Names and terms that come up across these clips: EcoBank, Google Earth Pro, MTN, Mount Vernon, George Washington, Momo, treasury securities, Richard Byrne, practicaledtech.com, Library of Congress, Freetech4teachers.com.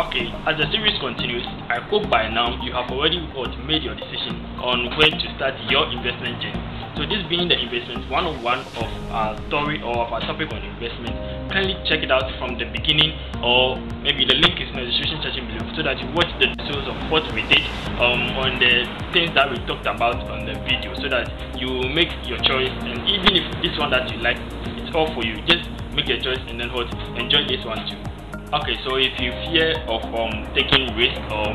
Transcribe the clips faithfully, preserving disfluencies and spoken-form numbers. Okay, as the series continues, I hope by now you have already made your decision on when to start your investment journey. So this being the investment one oh one of our story or of our topic on investment, kindly check it out from the beginning, or maybe the link is in the description section below so that you watch the details of what we did um, on the things that we talked about on the video, so that you make your choice. And even if this one that you like, it's all for you. Just make your choice and then what, enjoy this one too. Okay, so if you fear of um, taking risk, or um,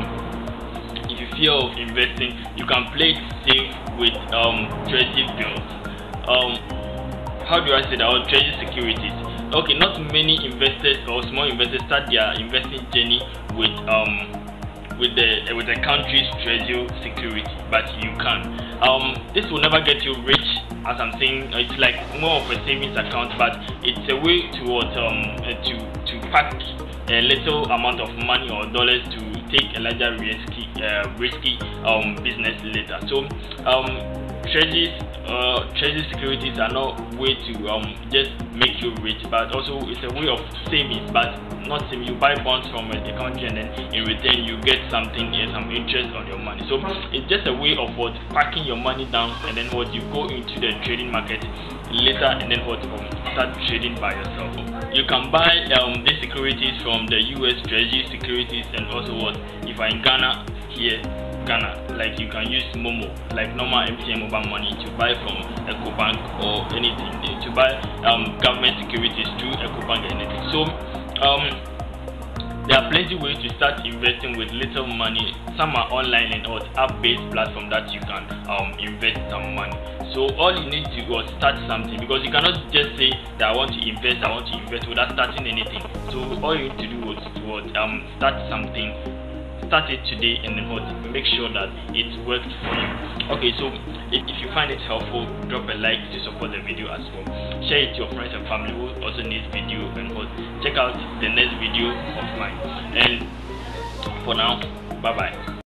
if you fear of investing, you can play it safe with um, treasury bills. Um, how do I say that? Or treasury securities. Okay, not many investors or small investors start their investing journey with um, with the uh, with the country's treasury security, but you can. Um, this will never get you rich, as I'm saying. It's like more of a savings account, but it's a way to what, um to to pack a little amount of money or dollars to take a larger risky uh, risky um, business later. So um, treasuries uh, treasury securities are not a way to um, just make you rich, but also it's a way of savings. But not saving, you buy bonds from uh, the country, and then in return you get something, uh, some interest on your money. So it's just a way of what, packing your money down, and then what, you go into the trading market later, and then what, um, start trading by yourself. You can buy um, these securities from the U S treasury securities, and also what, if I'm in Ghana, here Ghana, like you can use Momo, like normal M T N mobile money, to buy from EcoBank or anything, to buy um, government securities through EcoBank and anything. So um. There are plenty ways to start investing with little money. Some are online and or app-based platform that you can um, invest some money. So all you need to do is start something, because you cannot just say that I want to invest, I want to invest without starting anything. So all you need to do is to, um, start something, start it today, and then make sure that it works for you. Okay, so if you find it helpful, drop a like to support the video as well. Share it to your friends and family who also need video, and check out the next video of mine. And for now, bye bye.